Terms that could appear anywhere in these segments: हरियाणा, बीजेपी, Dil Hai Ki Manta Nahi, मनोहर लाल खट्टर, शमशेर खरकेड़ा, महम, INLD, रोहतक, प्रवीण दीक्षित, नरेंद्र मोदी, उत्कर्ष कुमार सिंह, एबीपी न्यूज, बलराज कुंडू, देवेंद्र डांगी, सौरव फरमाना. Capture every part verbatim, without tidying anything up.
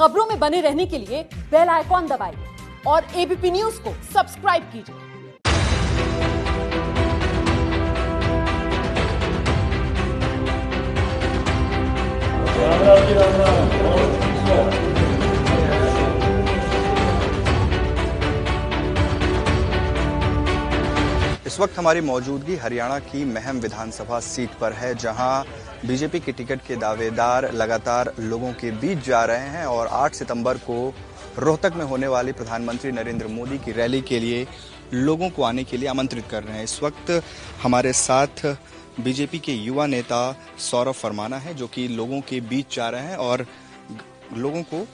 खबरों में बने रहने के लिए बेल आइकॉन दबाइए और एबीपी न्यूज को सब्सक्राइब कीजिए। इस वक्त हमारी मौजूदगी हरियाणा की महम विधानसभा सीट पर है, जहां बीजेपी के टिकट के दावेदार लगातार लोगों के बीच जा रहे हैं और आठ सितंबर को रोहतक में होने वाली प्रधानमंत्री नरेंद्र मोदी की रैली के लिए लोगों को आने के लिए आमंत्रित कर रहे हैं। इस वक्त हमारे साथ बीजेपी के युवा नेता सौरव फरमाना है, जो कि लोगों के बीच जा रहे हैं और लोगों को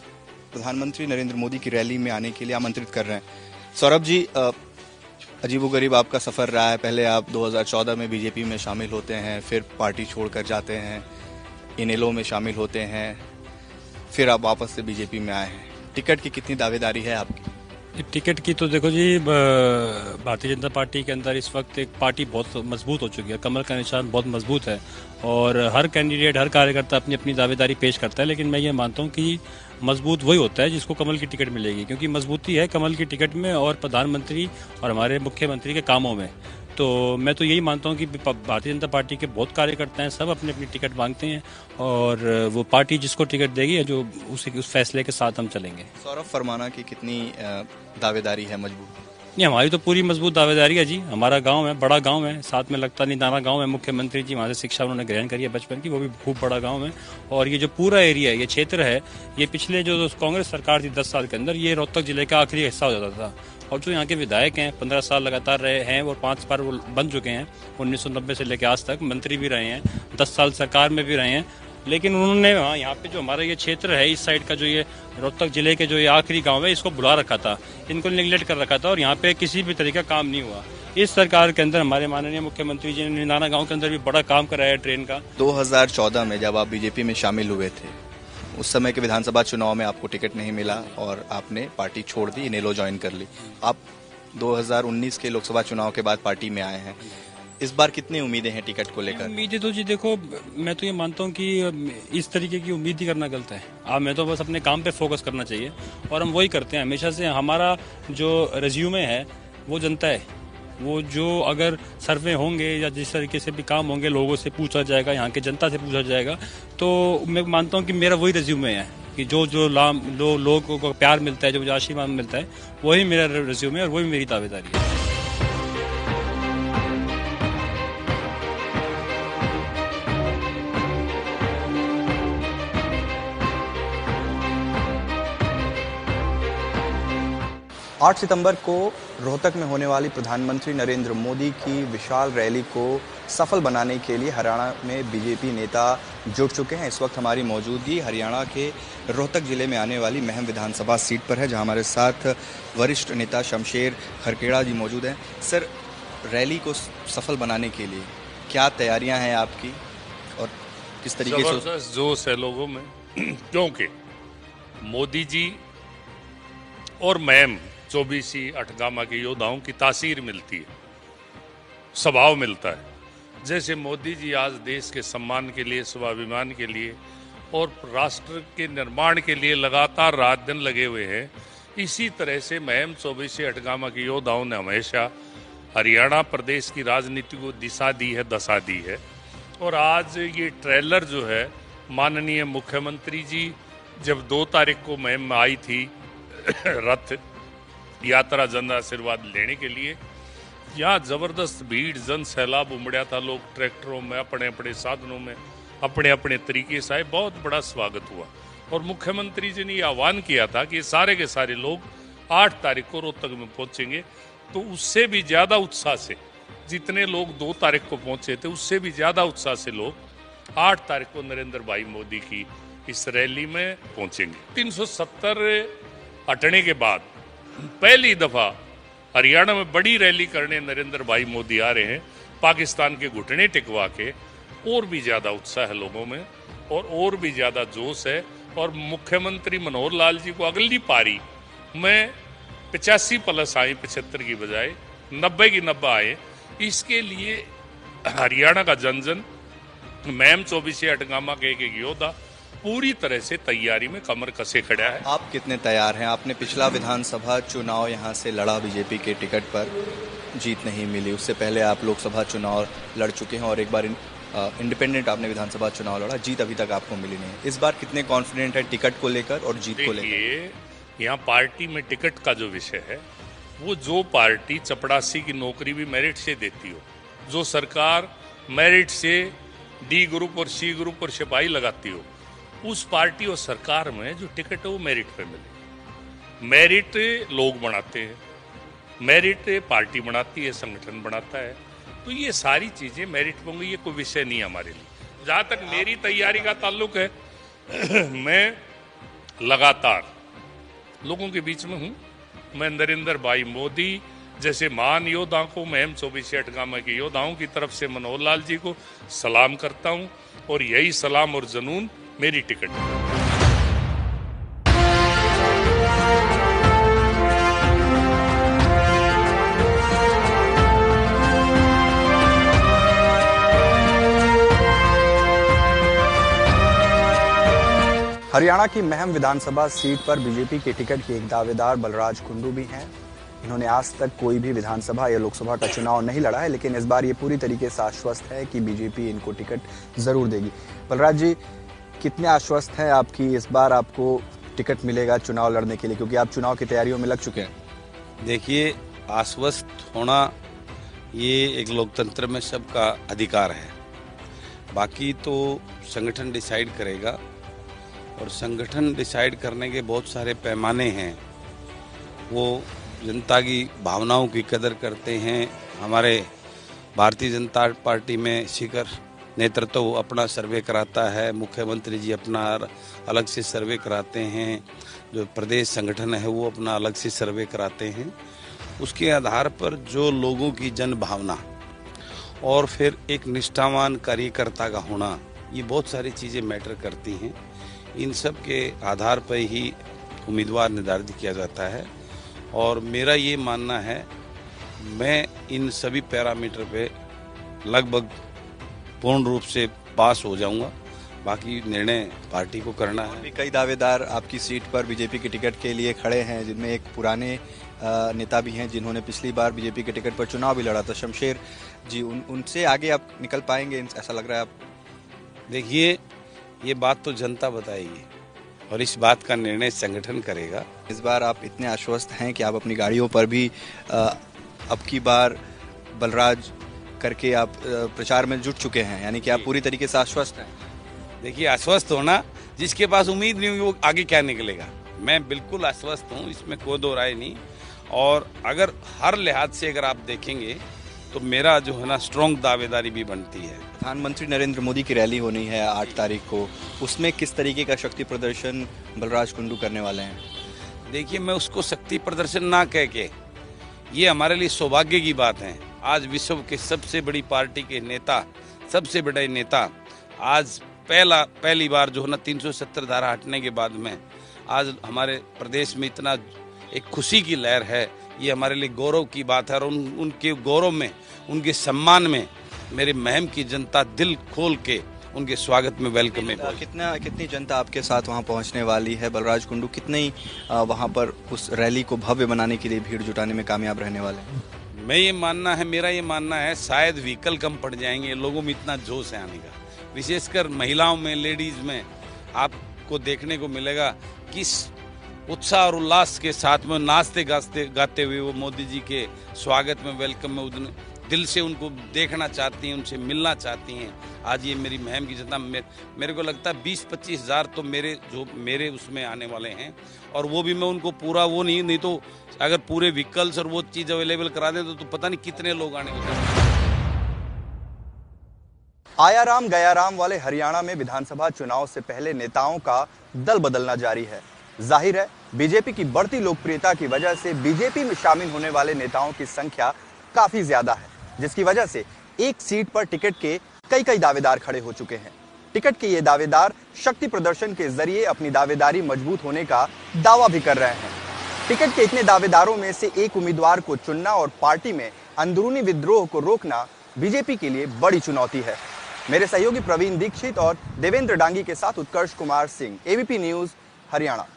प्रधानमंत्री नरेंद्र मोदी की रैली में आने के लिए आमंत्रित कर रहे हैं। सौरभ जी, अजीबोगरीब आपका सफ़र रहा है। पहले आप दो हज़ार चौदह में बीजेपी में शामिल होते हैं, फिर पार्टी छोड़कर जाते हैं, इनेलो में शामिल होते हैं, फिर आप वापस से बीजेपी में आए हैं। टिकट की कितनी दावेदारी है आपकी? टिकट की तो देखो जी, भारतीय जनता पार्टी के अंदर इस वक्त एक पार्टी बहुत मजबूत हो चुकी है, कमर का निशान बहुत मजबूत है और हर कैंडिडेट, हर कार्यकर्ता अपनी अपनी दावेदारी पेश करता है। लेकिन मैं ये मानता हूँ कि मजबूत वही होता है जिसको कमल की टिकट मिलेगी, क्योंकि मजबूती है कमल की टिकट में और प्रधानमंत्री और हमारे मुख्यमंत्री के कामों में। तो मैं तो यही मानता हूँ कि भारतीय जनता पार्टी के बहुत कार्यकर्ता हैं, सब अपनी अपनी टिकट मांगते हैं और वो पार्टी जिसको टिकट देगी जो उसी उस फैसले के साथ हम चलेंगे। सौरव फरमाना की कितनी दावेदारी है मजबूत? नहीं, हमारी तो पूरी मजबूत दावेदारी है जी। हमारा गांव है, बड़ा गांव है, साथ में लगता नहीं दाना गांव है। मुख्यमंत्री जी वहाँ से शिक्षा उन्होंने ग्रहण करी है बचपन की, वो भी खूब बड़ा गांव है। और ये जो पूरा एरिया है, ये क्षेत्र है, ये पिछले जो कांग्रेस सरकार थी दस साल के अंदर, ये रोहतक जिले का आखिरी हिस्सा हो जाता था। और जो यहाँ के विधायक हैं पंद्रह साल लगातार रहे हैं और पाँच बार वो बन चुके हैं, उन्नीस सौ नब्बे से लेकर आज तक मंत्री भी रहे हैं, दस साल सरकार में भी रहे हैं। लेकिन उन्होंने वहाँ यहाँ पे जो हमारा ये क्षेत्र है, इस साइड का जो ये रोहतक जिले के जो ये आखिरी गांव है, इसको बुला रखा था, इनको निगलेक्ट कर रखा था और यहाँ पे किसी भी तरीके का काम नहीं हुआ। इस सरकार के अंदर हमारे माननीय मुख्यमंत्री जी ने नाना गांव के अंदर भी बड़ा काम कराया है ट्रेन का। दो हज़ार चौदह में जब आप बीजेपी में शामिल हुए थे, उस समय के विधानसभा चुनाव में आपको टिकट नहीं मिला और आपने पार्टी छोड़ दी, इनेलो ज्वाइन कर ली। आप दो हज़ार उन्नीस के लोकसभा चुनाव के बाद पार्टी में आए हैं। इस बार कितनी उम्मीदें हैं टिकट को लेकर? उम्मीदें तो जी देखो, मैं तो ये मानता हूँ कि इस तरीके की उम्मीद ही करना गलत है। आप मैं तो बस अपने काम पे फोकस करना चाहिए और हम वही करते हैं हमेशा से। हमारा जो रेज्यूमे है वो जनता है, वो जो अगर सर्वे होंगे या जिस तरीके से भी काम होंगे, लोगों से पूछा जाएगा, यहाँ के जनता से पूछा जाएगा। तो मैं मानता हूँ कि मेरा वही रेज्यूमे है कि जो जो लाम लो, लोगों को प्यार मिलता है, जो मुझे आशीर्वाद मिलता है, वही मेरा रेज्यूमे और वही मेरी दावेदारी है। आठ सितंबर को रोहतक में होने वाली प्रधानमंत्री नरेंद्र मोदी की विशाल रैली को सफल बनाने के लिए हरियाणा में बीजेपी नेता जुट चुके हैं। इस वक्त हमारी मौजूदगी हरियाणा के रोहतक जिले में आने वाली महम विधानसभा सीट पर है, जहां हमारे साथ वरिष्ठ नेता शमशेर खरकेड़ा जी मौजूद हैं। सर, रैली को सफल बनाने के लिए क्या तैयारियाँ हैं आपकी और किस तरीके से? जोश है लोगों में, क्योंकि मोदी जी और महम चौबीसी अठगामा के योद्धाओं की तासीर मिलती है, स्वभाव मिलता है। जैसे मोदी जी आज देश के सम्मान के लिए, स्वाभिमान के लिए और राष्ट्र के निर्माण के लिए लगातार रात दिन लगे हुए हैं, इसी तरह से महम चौबीसी अठगामा के योद्धाओं ने हमेशा हरियाणा प्रदेश की राजनीति को दिशा दी है, दशा दी है। और आज ये ट्रेलर जो है, माननीय मुख्यमंत्री जी जब दो तारीख को महम में आई थी रथ यात्रा जन आशीर्वाद लेने के लिए, यहाँ जबरदस्त भीड़, जन सैलाब उमड़ा था। लोग ट्रैक्टरों में, अपने अपने साधनों में, अपने अपने तरीके से आए, बहुत बड़ा स्वागत हुआ। और मुख्यमंत्री जी ने ये आह्वान किया था कि सारे के सारे लोग आठ तारीख को रोहतक में पहुँचेंगे, तो उससे भी ज़्यादा उत्साह से जितने लोग दो तारीख को पहुँचे थे, उससे भी ज़्यादा उत्साह से लोग आठ तारीख को नरेंद्र भाई मोदी की इस रैली में पहुँचेंगे। तीन सौ सत्तर हटने के बाद पहली दफा हरियाणा में बड़ी रैली करने नरेंद्र भाई मोदी आ रहे हैं, पाकिस्तान के घुटने टिकवा के। और भी ज़्यादा उत्साह है लोगों में और और भी ज़्यादा जोश है। और मुख्यमंत्री मनोहर लाल जी को अगली पारी में पचासी प्लस आए, पचहत्तर की बजाय नब्बे की नब्बे आए, इसके लिए हरियाणा का जन जन, महम चौबीसी अठगामा के एक एक योद्धा, पूरी तरह से तैयारी में कमर कसे खड़ा है। आप कितने तैयार हैं? आपने पिछला विधानसभा चुनाव यहाँ से लड़ा बीजेपी के टिकट पर, जीत नहीं मिली। उससे पहले आप लोकसभा चुनाव लड़ चुके हैं और एक बार इंडिपेंडेंट आपने विधानसभा चुनाव लड़ा, जीत अभी तक आपको मिली नहीं। इस बार कितने कॉन्फिडेंट है टिकट को लेकर और जीत को लेकर? यहाँ पार्टी में टिकट का जो विषय है वो, जो पार्टी चपड़ासी की नौकरी भी मेरिट से देती हो, जो सरकार मेरिट से डी ग्रुप और सी ग्रुप और सिपाही लगाती हो, उस पार्टी और सरकार में जो टिकट है वो मेरिट पे मिले। मेरिट लोग बनाते हैं, मेरिट पार्टी बनाती है, संगठन बनाता है, तो ये सारी चीज़ें मेरिट में होंगी, ये कोई विषय नहीं है हमारे लिए। जहाँ तक मेरी तैयारी का ताल्लुक है, मैं लगातार लोगों के बीच में हूँ। मैं नरेंद्र भाई मोदी जैसे महान योद्धाओं को, महम चौबीस अठगामा के योद्धाओं की तरफ से मनोहर लाल जी को सलाम करता हूँ और यही सलाम और जुनून मेरी टिकट है। हरियाणा की महम विधानसभा सीट पर बीजेपी के टिकट के एक दावेदार बलराज कुंडू भी हैं। इन्होंने आज तक कोई भी विधानसभा या लोकसभा का चुनाव नहीं लड़ा है, लेकिन इस बार ये पूरी तरीके से आश्वस्त है कि बीजेपी इनको टिकट जरूर देगी। बलराज जी, कितने आश्वस्त हैं आपकी इस बार आपको टिकट मिलेगा चुनाव लड़ने के लिए, क्योंकि आप चुनाव की तैयारियों में लग चुके हैं? देखिए, आश्वस्त होना ये एक लोकतंत्र में सबका अधिकार है, बाकी तो संगठन डिसाइड करेगा और संगठन डिसाइड करने के बहुत सारे पैमाने हैं। वो जनता की भावनाओं की कदर करते हैं। हमारे भारतीय जनता पार्टी में शिखर नेतृत्व अपना सर्वे कराता है, मुख्यमंत्री जी अपना अलग से सर्वे कराते हैं, जो प्रदेश संगठन है वो अपना अलग से सर्वे कराते हैं। उसके आधार पर जो लोगों की जन भावना और फिर एक निष्ठावान कार्यकर्ता का होना, ये बहुत सारी चीज़ें मैटर करती हैं। इन सब के आधार पर ही उम्मीदवार निर्धारित किया जाता है और मेरा ये मानना है मैं इन सभी पैरामीटर पे लगभग पूर्ण रूप से पास हो जाऊंगा, बाकी निर्णय पार्टी को करना है। कई दावेदार आपकी सीट पर बीजेपी के टिकट के लिए खड़े हैं, जिनमें एक पुराने नेता भी हैं जिन्होंने पिछली बार बीजेपी के टिकट पर चुनाव भी लड़ा था, शमशेर जी। उन उनसे आगे आप निकल पाएंगे ऐसा लग रहा है आप? देखिए, ये बात तो जनता बताएगी और इस बात का निर्णय संगठन करेगा। इस बार आप इतने आश्वस्त हैं कि आप अपनी गाड़ियों पर भी अब की बार बलराज करके आप प्रचार में जुट चुके हैं, यानी कि आप पूरी तरीके से आश्वस्त हैं? देखिए, आश्वस्त होना, जिसके पास उम्मीद नहीं हुई वो आगे क्या निकलेगा। मैं बिल्कुल आश्वस्त हूँ, इसमें कोई दो राय नहीं। और अगर हर लिहाज से अगर आप देखेंगे तो मेरा जो है ना स्ट्रॉन्ग दावेदारी भी बनती है। प्रधानमंत्री नरेंद्र मोदी की रैली होनी है आठ तारीख को, उसमें किस तरीके का शक्ति प्रदर्शन बलराज कुंडू करने वाले हैं? देखिए, मैं उसको शक्ति प्रदर्शन ना कह के, ये हमारे लिए सौभाग्य की बात है। आज विश्व के सबसे बड़ी पार्टी के नेता, सबसे बड़े नेता, आज पहला पहली बार जो है ना तीन सौ सत्तर धारा हटने के बाद में आज हमारे प्रदेश में इतना एक खुशी की लहर है। ये हमारे लिए गौरव की बात है और उन उनके गौरव में, उनके सम्मान में मेरे महम की जनता दिल खोल के उनके स्वागत में वेलकम है। कितना कितनी जनता आपके साथ वहां पहुंचने वाली है बलराज कुंडू? कितनी वहां पर उस रैली को भव्य बनाने के लिए भीड़ जुटाने में कामयाब रहने वाले हैं? मैं ये मानना है मेरा ये मानना है शायद व्हीकल कम पड़ जाएंगे, लोगों में इतना जोश है आने का। विशेषकर महिलाओं में, लेडीज में आपको देखने को मिलेगा किस उत्साह और उल्लास के साथ में नाचते गाते गाते हुए वो मोदी जी के स्वागत में, वेलकम में उतने दिल से उनको देखना चाहती हैं, उनसे मिलना चाहती हैं। आज ये मेरी महम की जनता, मेरे को लगता है बीस पच्चीस हज़ार तो मेरे जो मेरे उसमें आने वाले हैं और वो भी मैं उनको पूरा वो नहीं नहीं तो अगर पूरे व्हीकल्स और वो चीज़ अवेलेबल करा दें तो, तो पता नहीं कितने लोग आने वाले। आया राम गया राम वाले हरियाणा में विधानसभा चुनाव से पहले नेताओं का दल बदलना जारी है। जाहिर है बीजेपी की बढ़ती लोकप्रियता की वजह से बीजेपी में शामिल होने वाले नेताओं की संख्या काफी ज्यादा है, जिसकी वजह से एक सीट पर टिकट के कई कई दावेदार खड़े हो चुके हैं। टिकट के ये दावेदार शक्ति प्रदर्शन के जरिए अपनी दावेदारी मजबूत होने का दावा भी कर रहे हैं। टिकट के इतने दावेदारों में से एक उम्मीदवार को चुनना और पार्टी में अंदरूनी विद्रोह को रोकना बीजेपी के लिए बड़ी चुनौती है। मेरे सहयोगी प्रवीण दीक्षित और देवेंद्र डांगी के साथ उत्कर्ष कुमार सिंह, एबीपी न्यूज, हरियाणा।